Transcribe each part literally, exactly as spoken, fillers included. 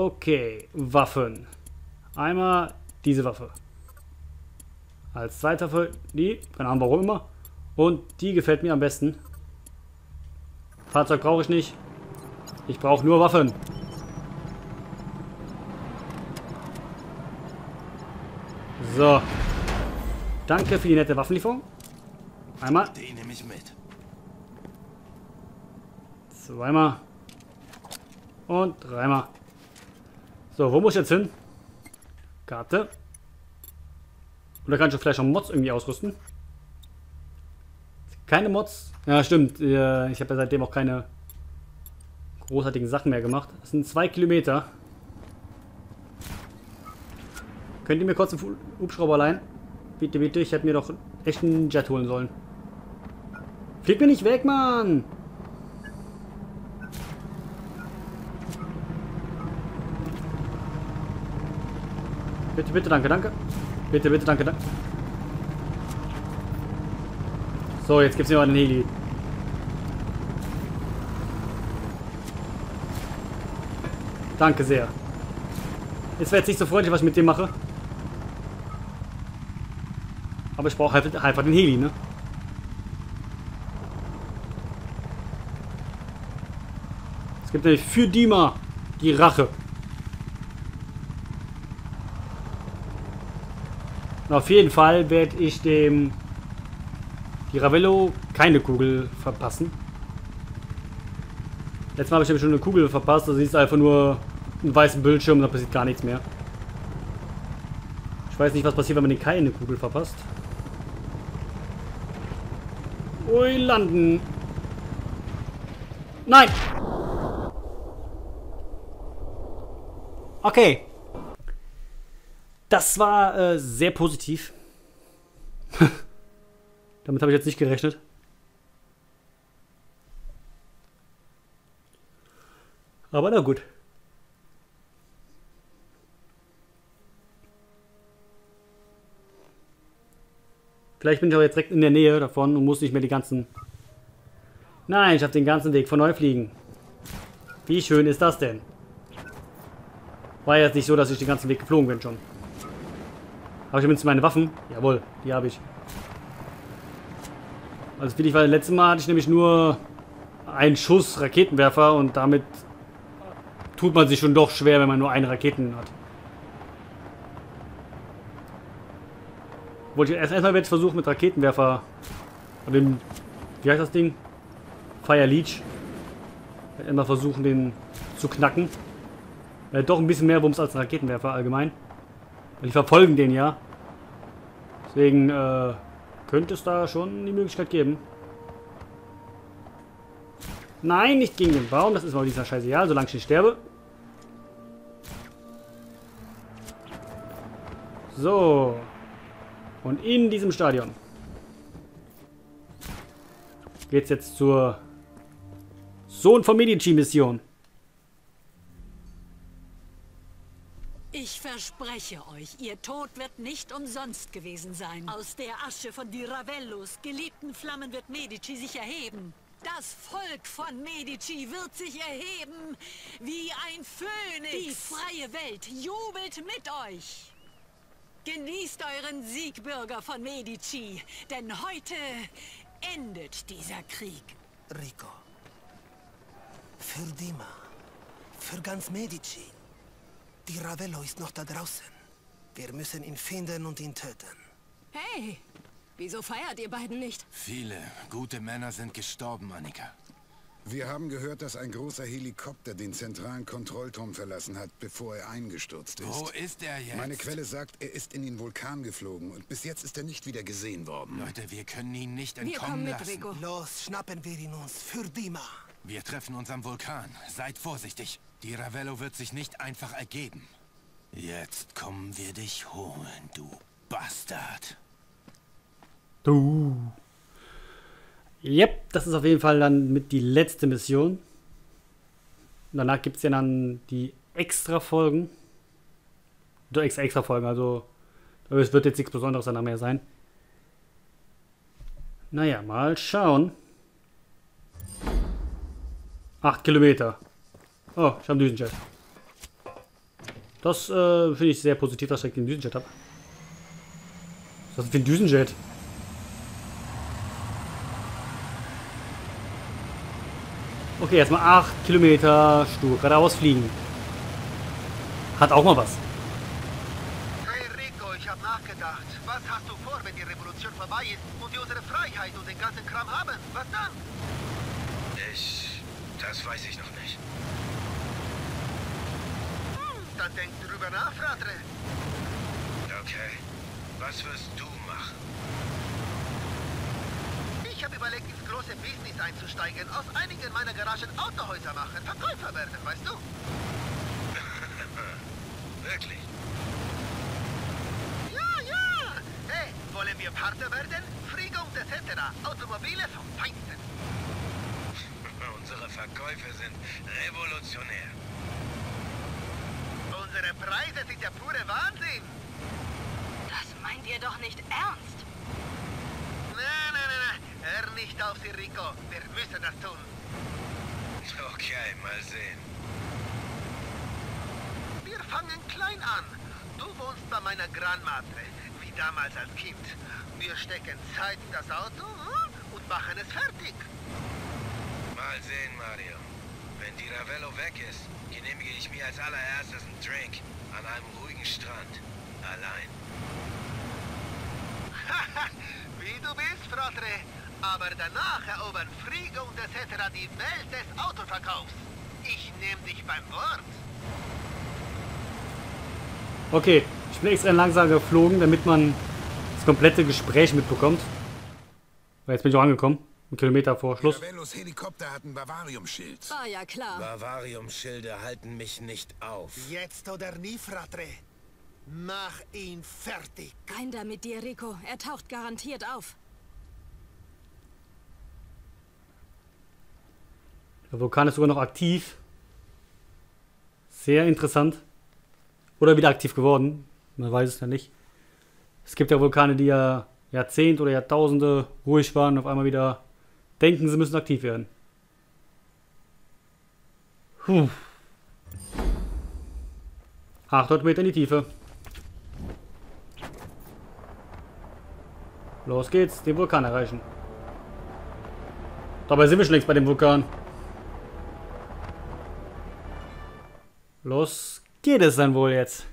Okay, Waffen. Einmal diese Waffe. Als zweite Waffe die, keine Ahnung warum immer. Und die gefällt mir am besten. Fahrzeug brauche ich nicht. Ich brauche nur Waffen. So. Danke für die nette Waffenlieferung. Einmal. Die nehme ich mit. Zweimal. Und dreimal. So, wo muss ich jetzt hin? Karte. Oder kann ich vielleicht schon Mods irgendwie ausrüsten? Keine Mods. Ja, stimmt. Ich habe ja seitdem auch keine großartigen Sachen mehr gemacht. Das sind zwei Kilometer. Könnt ihr mir kurz einen Hubschrauber leihen? Bitte, bitte. Ich hätte mir doch echt einen Jet holen sollen. Flieg mir nicht weg, Mann! Bitte, bitte, danke, danke. Bitte, bitte, danke, danke. So, jetzt gibt es noch einen Heli. Danke sehr. Es wäre jetzt nicht so freundlich, was ich mit dem mache. Aber ich brauche halt einfach den Heli, ne? Es gibt nämlich für Dima die Rache. Und auf jeden Fall werde ich dem Di Ravello keine Kugel verpassen. Letztes Mal habe ich nämlich schon eine Kugel verpasst. Also siehst du einfach nur einen weißen Bildschirm und da passiert gar nichts mehr. Ich weiß nicht, was passiert, wenn man den Kai eine Kugel verpasst. Ui, landen. Nein! Okay. Das war äh, sehr positiv. Damit habe ich jetzt nicht gerechnet. Aber na gut. Vielleicht bin ich auch jetzt direkt in der Nähe davon und muss nicht mehr die ganzen... Nein, ich habe den ganzen Weg von neu fliegen. Wie schön ist das denn? War jetzt nicht so, dass ich den ganzen Weg geflogen bin schon. Habe ich zumindest meine Waffen? Jawohl, die habe ich. Also wie ich war, letztes Mal hatte ich nämlich nur einen Schuss Raketenwerfer und damit tut man sich schon doch schwer, wenn man nur einen Raketen hat. Wollte ich erst erstmal werde ich versuchen mit Raketenwerfer und dem, wie heißt das Ding? Fire Leech. Immer versuchen den zu knacken. Weil doch ein bisschen mehr Wumms als ein Raketenwerfer allgemein. Die verfolgen den ja. Deswegen äh, könnte es da schon die Möglichkeit geben. Nein, nicht gegen den Baum. Das ist mal dieser Scheiße. Ja, solange ich nicht sterbe. So. Und in diesem Stadion geht's jetzt zur Sohn von Medici Mission. Ich verspreche euch, ihr Tod wird nicht umsonst gewesen sein. Aus der Asche von Di Ravellos geliebten Flammen wird Medici sich erheben. Das Volk von Medici wird sich erheben wie ein Phönix. Die freie Welt jubelt mit euch. Genießt euren Sieg, Bürger von Medici, denn heute endet dieser Krieg. Rico, für Dima, für ganz Medici. Di Ravello ist noch da draußen. Wir müssen ihn finden und ihn töten. Hey, wieso feiert ihr beiden nicht? Viele gute Männer sind gestorben, Annika. Wir haben gehört, dass ein großer Helikopter den zentralen Kontrollturm verlassen hat, bevor er eingestürzt ist. Wo ist er jetzt? Meine Quelle sagt, er ist in den Vulkan geflogen und bis jetzt ist er nicht wieder gesehen worden. Leute, wir können ihn nicht entkommen lassen. Wir kommen mit, Rico. Los, schnappen wir ihn uns für Dima. Wir treffen uns am Vulkan. Seid vorsichtig. Di Ravello wird sich nicht einfach ergeben. Jetzt kommen wir dich holen, du Bastard. Du. Yep, das ist auf jeden Fall dann mit die letzte Mission. Danach gibt es ja dann die Extra-Folgen. Oder Extra-Folgen, also es wird jetzt nichts Besonderes danach mehr sein. Naja, mal schauen. acht Kilometer. Oh, ich habe einen Düsenjet. Das äh, finde ich sehr positiv, dass ich den Düsenjet habe. Was ist das für ein Düsenjet? Okay, erstmal acht Kilometer stur geradeaus fliegen. Hat auch mal was. Hey Rico, ich habe nachgedacht. Was hast du vor, wenn die Revolution vorbei ist und wir unsere Freiheit und den ganzen Kram haben? Was dann? Ich... das weiß ich noch nicht. Hm, dann denk drüber nach, Fratre. Okay. Was wirst du machen? Ich habe überlegt, ins große Business einzusteigen, aus einigen meiner Garagen Autohäuser machen, Verkäufer werden, weißt du? Wirklich? Ja, ja! Hey, wollen wir Partner werden? Freeguns et cetera. Automobile vom Feinsten. Unsere Verkäufe sind revolutionär. Unsere Preise sind der pure Wahnsinn. Das meint ihr doch nicht ernst? Nein, nein, nein, nein. Hör nicht auf, Sie Rico. Wir müssen das tun. Okay, mal sehen. Wir fangen klein an. Du wohnst bei meiner Grandmatre, wie damals als Kind. Wir stecken Zeit in das Auto und machen es fertig. Mal sehen, Mario. Wenn Di Ravello weg ist, genehmige ich mir als allererstes einen Drink an einem ruhigen Strand. Allein. Haha, wie du bist, Fratre. Aber danach erobern Frigo und et cetera die Welt des Autoverkaufs. Ich nehme dich beim Wort. Okay, ich bin extra langsam geflogen, damit man das komplette Gespräch mitbekommt. Aber jetzt bin ich auch angekommen. Ein Kilometer vor Schluss. Ravellos Helikopter hat ein Bavarium-Schild. Ah, ja, klar. Bavarium-Schilde halten mich nicht auf. Jetzt oder nie, Fratre. Mach ihn fertig. Rein da mit dir, Rico. Er taucht garantiert auf. Der Vulkan ist sogar noch aktiv. Sehr interessant. Oder wieder aktiv geworden. Man weiß es ja nicht. Es gibt ja Vulkane, die ja Jahrzehnte oder Jahrtausende ruhig waren und auf einmal wieder denken, sie müssen aktiv werden. Puh. achthundert Meter in die Tiefe. Los geht's, den Vulkan erreichen. Dabei sind wir schon längst bei dem Vulkan. Los geht's. Geht es dann wohl jetzt?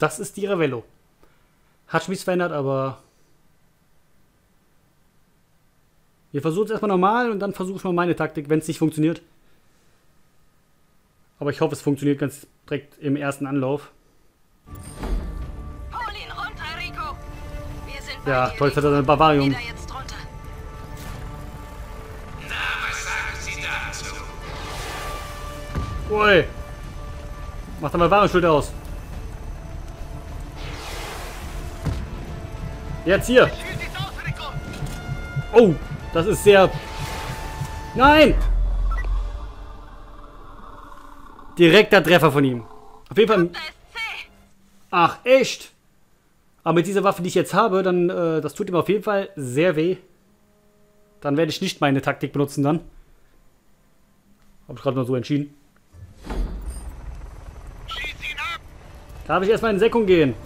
Das ist die Ravello. Hat mich verändert, aber wir versuchen es erstmal normal und dann versuche ich mal meine Taktik, wenn es nicht funktioniert. Aber ich hoffe, es funktioniert ganz direkt im ersten Anlauf. Hol ihn runter, Rico. Wir sind ja, toll, das hat er ein Bavarium. Ui. Macht einmal Bavarium-Schilder aus. Jetzt hier. Oh, das ist sehr... Nein! Direkter Treffer von ihm. Auf jeden Fall... Ach, echt? Aber mit dieser Waffe, die ich jetzt habe, dann... Äh, das tut ihm auf jeden Fall sehr weh. Dann werde ich nicht meine Taktik benutzen dann. Habe ich gerade mal so entschieden. Da habe ich erstmal in Deckung gehen.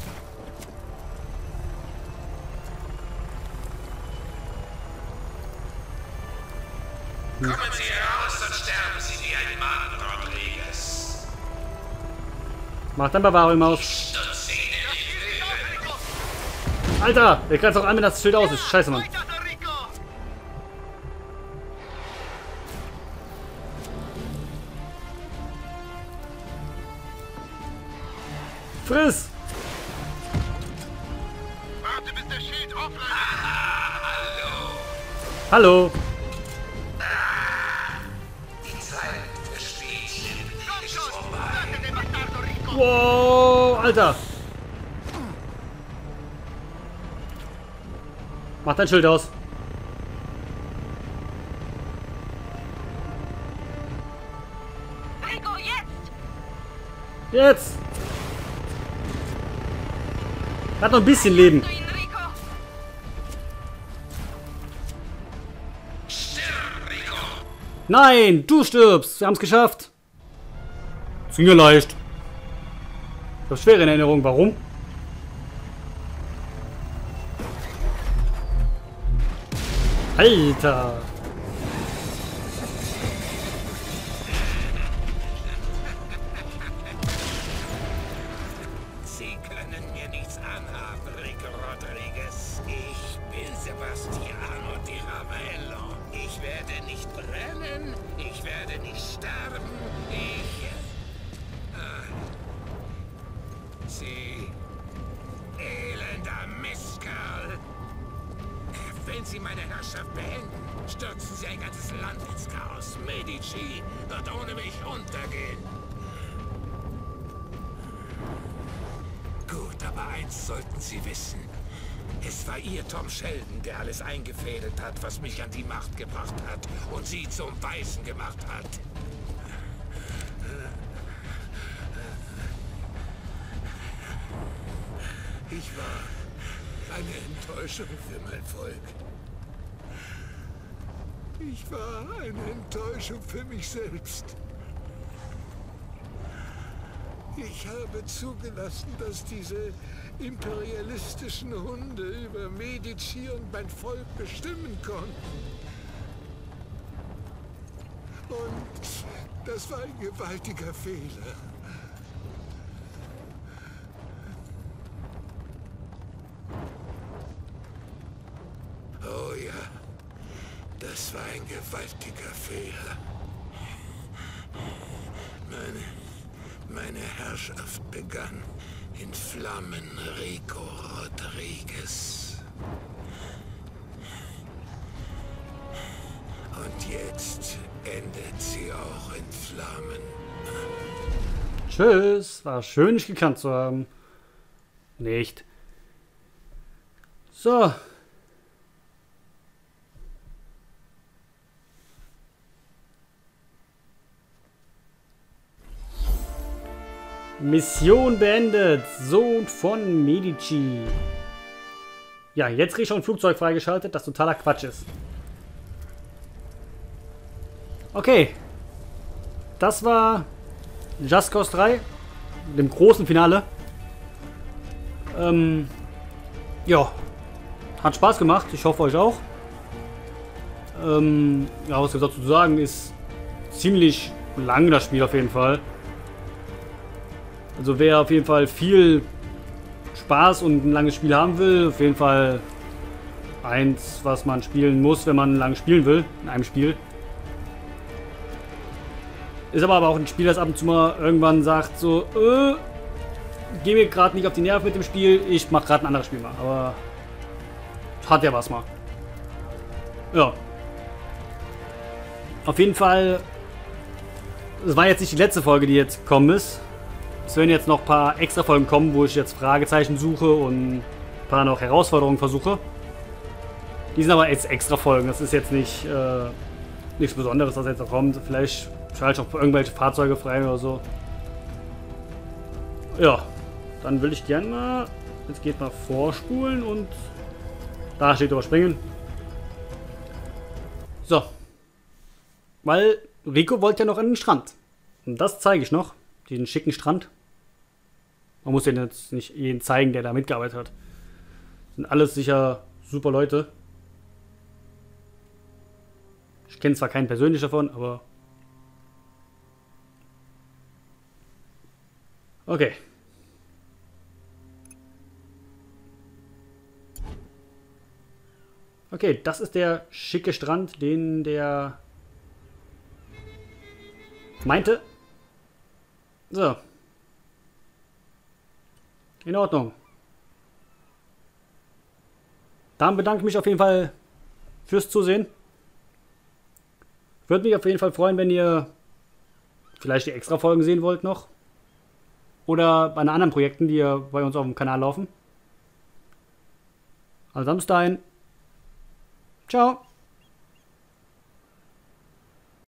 Kommen Sie heraus, dann sterben Sie wie ein Mann, Rodriguez. Macht ein Bavarium aus. Alter, der greift auch an, wenn das Schild aus ist. Scheiße, Mann. Friss! Warte, bis der Schild offline ist. Hallo. Hallo. Wow, Alter. Mach dein Schild aus. Rico, jetzt! Jetzt! Hat noch ein bisschen Leben. Nein, du stirbst. Wir haben es geschafft. Das ging ja leicht. Ich habe schwere in Erinnerung. Warum? Alter. Sie können mir nichts anhaben, Rico Rodriguez. Ich bin Sebastiano Di Ravello. Ich werde nicht brennen. Ich werde nicht sterben. Ich... Sie... elender Mistkerl. Wenn Sie meine Herrschaft beenden, stürzen Sie ein ganzes Land ins Chaos. Medici wird ohne mich untergehen. Gut, aber eins sollten Sie wissen. Es war Ihr Tom Sheldon, der alles eingefädelt hat, was mich an die Macht gebracht hat und Sie zum Weißen gemacht hat. Ich war... eine Enttäuschung für mein Volk. Ich war eine Enttäuschung für mich selbst. Ich habe zugelassen, dass diese imperialistischen Hunde über Medici und mein Volk bestimmen konnten. Und das war ein gewaltiger Fehler. Das war ein gewaltiger Fehler. Meine, meine Herrschaft begann in Flammen, Rico Rodriguez. Und jetzt endet sie auch in Flammen. Tschüss, war schön, dich gekannt zu haben. Nicht. So. Mission beendet. Sohn von Medici. Ja, jetzt kriege ich schon ein Flugzeug freigeschaltet, das totaler Quatsch ist. Okay. Das war Just Cause drei. Dem großen Finale. Ähm, ja. Hat Spaß gemacht. Ich hoffe, euch auch. Ähm, ja, was dazu zu sagen ist, ziemlich lang das Spiel auf jeden Fall. Also wer auf jeden Fall viel Spaß und ein langes Spiel haben will, auf jeden Fall eins, was man spielen muss, wenn man lang spielen will, in einem Spiel. Ist aber auch ein Spiel, das ab und zu mal irgendwann sagt so, äh, geh mir gerade nicht auf die Nerven mit dem Spiel, ich mach gerade ein anderes Spiel mal. Aber hat ja was mal. Ja. Auf jeden Fall, es war jetzt nicht die letzte Folge, die jetzt gekommen ist. Es werden jetzt noch ein paar extra Folgen kommen, wo ich jetzt Fragezeichen suche und ein paar noch Herausforderungen versuche. Die sind aber jetzt extra Folgen, das ist jetzt nicht äh, nichts Besonderes, was jetzt noch kommt. Vielleicht schalte ich noch irgendwelche Fahrzeuge frei oder so. Ja, dann will ich gerne mal, jetzt geht mal vorspulen und da steht überspringen. So, weil Rico wollte ja noch an den Strand und das zeige ich noch, diesen schicken Strand. Man muss den jetzt nicht jeden zeigen, der da mitgearbeitet hat. Sind alles sicher super Leute. Ich kenne zwar keinen persönlich davon, aber... Okay. Okay, das ist der schicke Strand, den der... meinte. So. In Ordnung. Dann bedanke ich mich auf jeden Fall fürs Zusehen. Würde mich auf jeden Fall freuen, wenn ihr vielleicht die extra Folgen sehen wollt noch. Oder bei anderen Projekten, die ja bei uns auf dem Kanal laufen. Also bis dahin. Ciao.